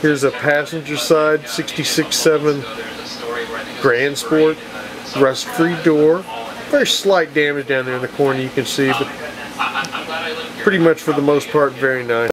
Here's a passenger side 66.7 Gran Sport, rust-free door. Very slight damage down there in the corner you can see, but pretty much for the most part very nice.